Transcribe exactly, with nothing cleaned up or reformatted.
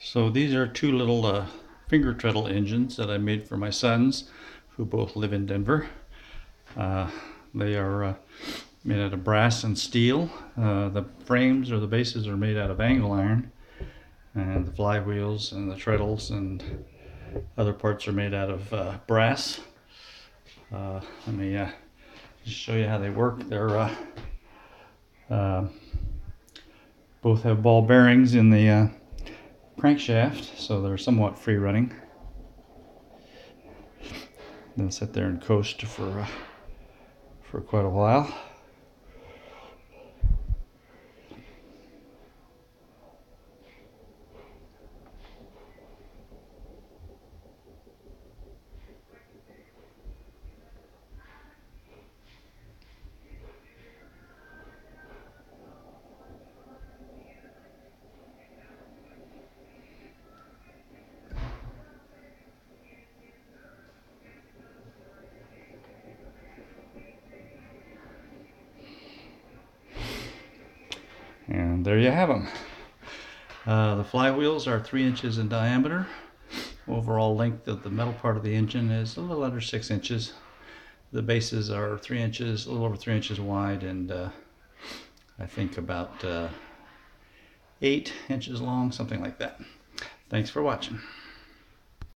So these are two little uh, finger treadle engines that I made for my sons, who both live in Denver. Uh, they are uh, made out of brass and steel. Uh, the frames or the bases are made out of angle iron, and the flywheels and the treadles and other parts are made out of uh, brass. Uh, let me uh, just show you how they work. They're uh, uh, both have ball bearings in the uh, crankshaft, so they're somewhat free running. Then sit there and coast for uh, for quite a while. And there you have them. Uh, the flywheels are three inches in diameter. Overall length of the metal part of the engine is a little under six inches. The bases are three inches, a little over three inches wide, and uh, I think about uh, eight inches long, something like that. Thanks for watching.